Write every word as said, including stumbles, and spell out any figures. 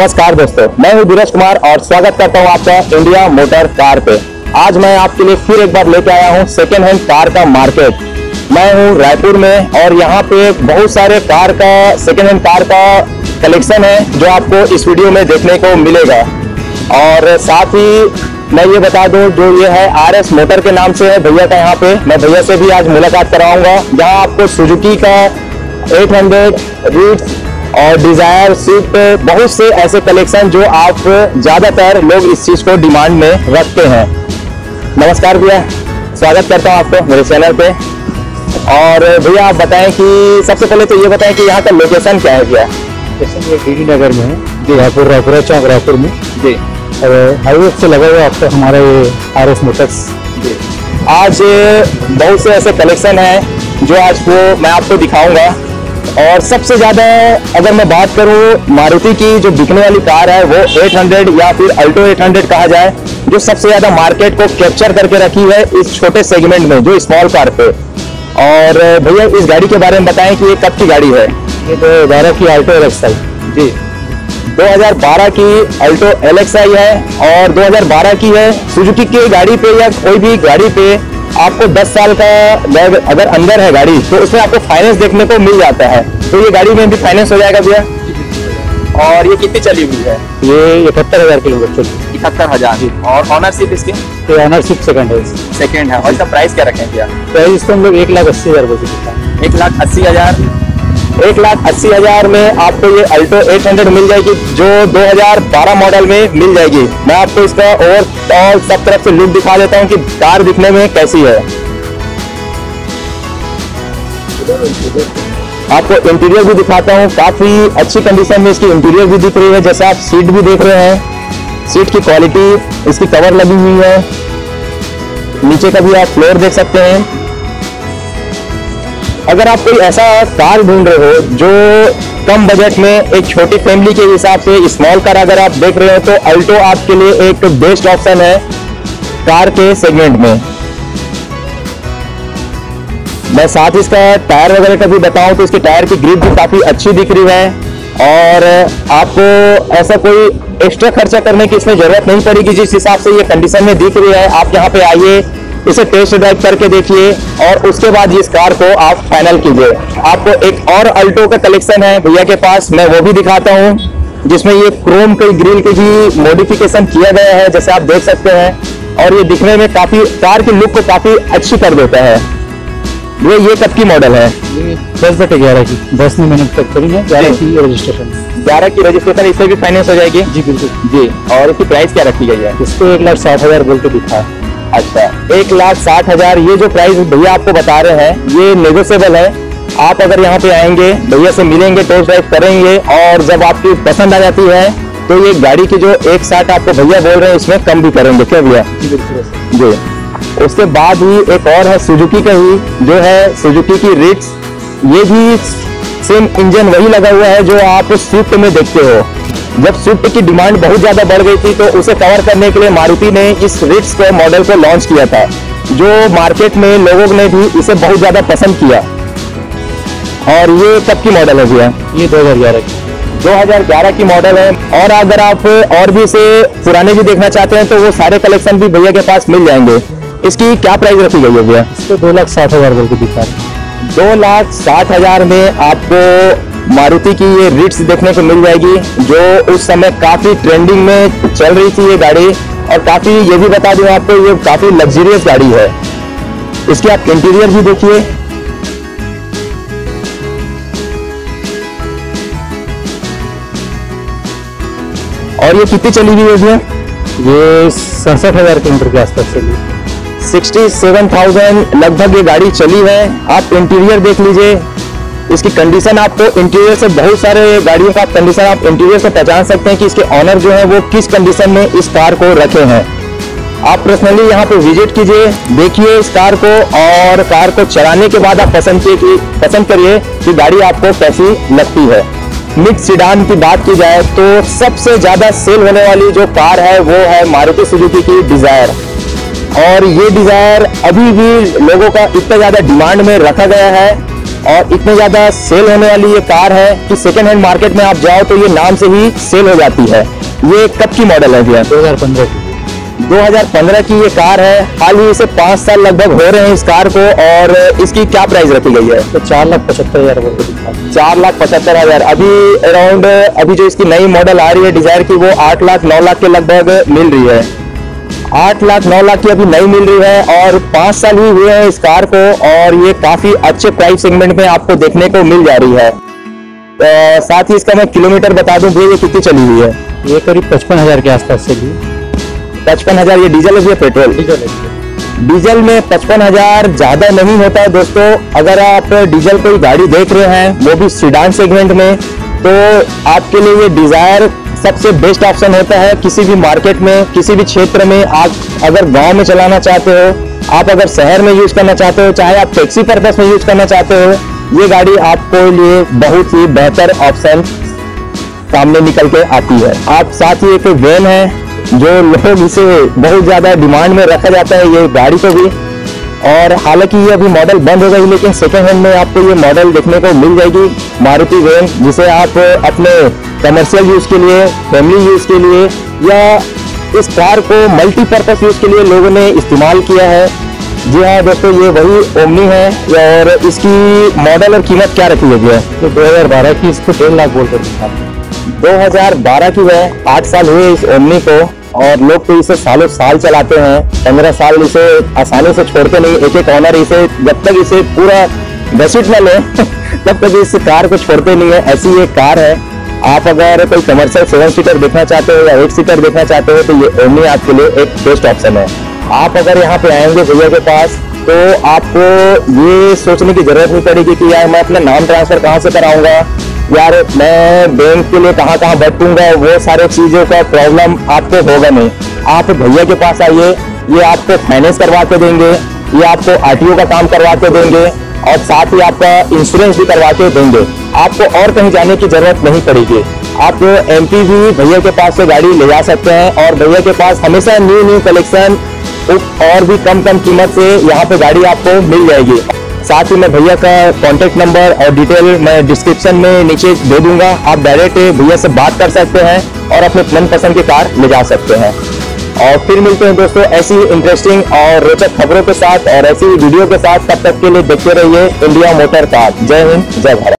नमस्कार दोस्तों, मैं हूं धीरज कुमार और स्वागत करता हूं आपका इंडिया मोटर कार पे। आज मैं आपके लिए फिर एक बार लेके आया हूं सेकेंड हैंड कार का मार्केट। मैं हूं रायपुर में और यहां पे बहुत सारे कार का सेकेंड हैंड कार का कलेक्शन है जो आपको इस वीडियो में देखने को मिलेगा। और साथ ही मैं ये बता दूं, जो ये है आर एस मोटर के नाम से है भैया का, यहाँ पे मैं भैया से भी आज मुलाकात कराऊंगा। यहाँ आपको सुजुकी का आठ सौ, रिट्ज़ और डिज़ायर, स्विफ्ट, बहुत से ऐसे कलेक्शन जो आप ज़्यादातर लोग इस चीज़ को डिमांड में रखते हैं। नमस्कार भैया, स्वागत करता हूँ आपको मेरे चैनल पे। और भैया आप बताएं कि सबसे पहले तो ये बताएं कि यहाँ का लोकेशन क्या है भैया? लोकेशन ये डी डी नगर में है जी, रायपुर रायपुर चौक रायपुर में जी। और हाईवे से लगा हुआ आपका हमारा ये आर एस मोटर्स जी। आज बहुत से ऐसे कलेक्शन हैं जो आज वो मैं आपको दिखाऊँगा। और सबसे ज़्यादा अगर मैं बात करूं मारुति की जो बिकने वाली कार है वो आठ सौ या फिर अल्टो आठ सौ कहा जाए, जो सबसे ज़्यादा मार्केट को कैप्चर करके रखी है इस छोटे सेगमेंट में, जो स्मॉल कार पे। और भैया इस गाड़ी के बारे में बताएं कि ये कब की गाड़ी है? ये दो हज़ार बारह की Alto L X I G, दो हज़ार बारह की अल्टो एल एक्स आई है। और दो हज़ार बारह की है। सुजुकी की गाड़ी पे या कोई भी गाड़ी पे आपको दस साल का अगर अंदर है गाड़ी तो उसमें आपको फाइनेंस देखने को मिल जाता है, तो ये गाड़ी में भी फाइनेंस हो जाएगा भैया। और ये कितनी चली हुई है? ये इकहत्तर हजार किलोमीटर चली, इकहत्तर हजार। और ऑनरशिप इसकी? तो ऑनरशिप सेकंड है, सेकंड है। और इसका प्राइस क्या रखें भैया? प्राइस तो हम लोग एक लाख अस्सी हजार बोलते, एक लाख अस्सी हजार एक लाख अस्सी हजार में आपको ये अल्टो आठ सौ मिल जाएगी जो दो हज़ार बारह मॉडल में मिल जाएगी। मैं आपको इसका और और सब तरफ से लुक दिखा देता हूँ कि कार दिखने में कैसी है। आपको इंटीरियर भी दिखाता हूँ, काफी अच्छी कंडीशन में इसकी इंटीरियर भी दिख रही है। जैसे आप सीट भी देख रहे हैं, सीट की क्वालिटी, इसकी कवर लगी हुई है। नीचे का भी आप फ्लोर देख सकते हैं। अगर आप कोई ऐसा कार ढूंढ रहे हो जो कम बजट में एक छोटी फैमिली के हिसाब से स्मॉल कार अगर आप देख रहे हो तो अल्टो आपके लिए एक बेस्ट ऑप्शन है कार के सेगमेंट में। मैं साथ ही इसका टायर वगैरह का भी बताऊं तो इसके टायर की ग्रिप भी काफ़ी अच्छी दिख रही है। और आपको ऐसा कोई एक्स्ट्रा खर्चा करने की इसमें ज़रूरत नहीं पड़ेगी, जिस हिसाब से ये कंडीशन में दिख रही है। आप यहाँ पे आइए, इसे टेस्ट ड्राइव करके देखिए और उसके बाद इस कार को आप फाइनल कीजिए। आपको एक और अल्टो का कलेक्शन है भैया के पास, मैं वो भी दिखाता हूँ, जिसमें ये क्रोम के ग्रिल के भी मॉडिफिकेशन किया गया है जैसे आप देख सकते हैं। और ये दिखने में काफी कार की लुक को काफी अच्छी कर देता है। ये ये कब की मॉडल है? दस बटे ग्यारह की, दस मिनट तक करी है, ग्यारह की रजिस्ट्रेशन, ग्यारह की रजिस्ट्रेशन। इससे भी फाइनेंस हो जाएगी जी? बिल्कुल जी। और इसकी प्राइस क्या रखी गई है? इसको एक लाख साठ हजार बोल के दिखा। अच्छा, एक लाख साठ हजार ये जो प्राइस भैया आपको बता रहे हैं ये नेगोशिएबल है। आप अगर यहाँ पे आएंगे, भैया से मिलेंगे, टेस्ट ड्राइव करेंगे और जब आपकी पसंद आ जाती है तो ये गाड़ी की जो एक साठ आपको भैया बोल रहे हैं इसमें कम भी करेंगे, क्या भैया जी? उसके बाद ही एक और है सुजुकी का ही, जो है सुजुकी की रिट्ज़। ये भी सेम इंजन वही लगा हुआ है जो आप स्विफ्ट में देखते हो। जब स्विफ्ट की डिमांड बहुत ज्यादा बढ़ गई थी तो उसे कवर करने के लिए मारुति ने इस रिट्ज़ के मॉडल को लॉन्च किया था, जो मार्केट में लोगों ने भी इसे बहुत ज्यादा पसंद किया। और ये कब की मॉडल है भैया? ये दो हज़ार ग्यारह की, दो हज़ार ग्यारह की मॉडल है। और अगर आप और भी इसे पुराने भी देखना चाहते हैं तो वो सारे कलेक्शन भी भैया के पास मिल जाएंगे। इसकी क्या प्राइस रखी गई है भैया? इसको दो लाख साठ हजार बोल के दिखा। दो लाख साठ हजार में आपको मारुति की ये रिट्ज़ देखने को मिल जाएगी, जो उस समय काफ़ी ट्रेंडिंग में चल रही थी ये गाड़ी। और काफ़ी, ये भी बता दूं आपको, ये काफ़ी लग्जरियस गाड़ी है। इसकी आप इंटीरियर भी देखिए। और ये कितनी चली हुई है इसमें? ये सड़सठ हजार किलोमीटर के आसपास चली, सिक्सटी सेवन थाउजेंड लगभग ये गाड़ी चली है। आप इंटीरियर देख लीजिए, इसकी कंडीशन आपको इंटीरियर से, बहुत सारे गाड़ियों का कंडीशन आप इंटीरियर से पहचान सकते हैं कि इसके ऑनर जो है वो किस कंडीशन में इस कार को रखे हैं। आप पर्सनली यहाँ पे विजिट कीजिए, देखिए इस कार को, और कार को चलाने के बाद आप पसंद की पसंद करिए कि गाड़ी आपको कैसी लगती है। मिड सीडान की बात की जाए तो सबसे ज़्यादा सेल होने वाली जो कार है वो है मारुति सुजुकी की डिज़ायर। और ये डिज़ायर अभी भी लोगों का इतना ज़्यादा डिमांड में रखा गया है और इतनी ज्यादा सेल होने वाली ये कार है कि सेकेंड हैंड मार्केट में आप जाओ तो ये नाम से ही सेल हो जाती है। ये कब की मॉडल है भैया? दो हज़ार पंद्रह की। दो हज़ार पंद्रह की ये कार है। हाल ही इसे पाँच साल लगभग हो रहे हैं इस कार को। और इसकी क्या प्राइस रखी गई है? तो चार लाख पचहत्तर हजार रुपये। चार लाख पचहत्तर हजार। अभी अराउंड अभी जो इसकी नई मॉडल आ रही है डिज़ायर की वो आठ लाख नौ लाख के लगभग मिल रही है। आठ लाख नौ लाख की अभी नई मिल रही है और पाँच साल ही हुए हैं इस कार को और ये काफ़ी अच्छे प्राइस सेगमेंट में आपको देखने को मिल जा रही है। आ, साथ ही इसका मैं किलोमीटर बता दूं भैया ये कितनी चली हुई है। ये करीब पचपन हज़ार के आसपास चली। पचपन हज़ार ये डीजल है या पेट्रोल? डीजल है। डीजल में पचपन हज़ार ज़्यादा नहीं होता है दोस्तों। अगर आप डीजल कोई गाड़ी देख रहे हैं वो भी सीडान सेगमेंट में तो आपके लिए ये डिज़ायर सबसे बेस्ट ऑप्शन होता है। किसी भी मार्केट में किसी भी क्षेत्र में आप अगर गांव में चलाना चाहते हो, आप अगर शहर में यूज़ करना चाहते हो, चाहे आप टैक्सी पर्पस में यूज़ करना चाहते हो, ये गाड़ी आपको लिए बहुत ही बेहतर ऑप्शन सामने निकल के आती है। आप साथ ही एक वैन है जो लोग इसे बहुत ज़्यादा डिमांड में रखा जाता है ये गाड़ी को भी। और हालांकि ये अभी मॉडल बंद हो गई लेकिन सेकेंड हैंड में आपको ये मॉडल देखने को मिल जाएगी मारुति वैन, जिसे आप अपने कमर्शियल यूज़ के लिए, फैमिली यूज़ के लिए या इस कार को मल्टीपर्पज़ यूज़ के लिए लोगों ने इस्तेमाल किया है। जी हाँ दोस्तों, ये वही ओमनी है और इसकी मॉडल और कीमत क्या रखी गई है? तो दो हज़ार बारह की इसको डेढ़ लाख बोल कर दिखा। दो हज़ार बारह की है, आठ साल हुए इस ओमनी को और लोग तो इसे सालों साल चलाते हैं। पंद्रह साल इसे आसानी से छोड़ते नहीं। एक एक ऑनर इसे जब तक इसे पूरा बेसिट न ले तब तक इस कार को छोड़ते नहीं है। ऐसी ये कार है। आप अगर कोई कमर्शियल सेवन सीटर देखना चाहते हो या एट सीटर देखना चाहते हो तो ये ओमनी आपके लिए एक बेस्ट ऑप्शन है। आप अगर यहाँ पे आएंगे भैया के पास तो आपको ये सोचने की जरूरत नहीं पड़ेगी कि यार मैं अपना नाम ट्रांसफर कहाँ से कराऊँगा, यार मैं बैंक के लिए कहाँ कहाँ बैठूंगा, वो सारे चीज़ों का प्रॉब्लम आपको होगा नहीं। आप भैया के पास आइए, ये आपको फाइनेंस करवा के देंगे, ये आपको आरटीओ का काम करवा के देंगे और साथ ही आपका इंश्योरेंस भी करवा के देंगे। आपको और कहीं जाने की ज़रूरत नहीं पड़ेगी। आप एमपी भी भैया के पास से गाड़ी ले जा सकते हैं और भैया के पास हमेशा न्यू न्यू कलेक्शन और भी कम कम कीमत से यहाँ पर गाड़ी आपको मिल जाएगी। साथ ही मैं भैया का कॉन्टैक्ट नंबर और डिटेल मैं डिस्क्रिप्शन में नीचे दे दूंगा। आप डायरेक्ट भैया से बात कर सकते हैं और अपने मनपसंद की कार ले जा सकते हैं। और फिर मिलते हैं दोस्तों ऐसी इंटरेस्टिंग और रोचक खबरों के साथ और ऐसी वीडियो के साथ। तब तक के लिए देखते रहिए इंडिया मोटर कार। जय हिंद, जय भारत।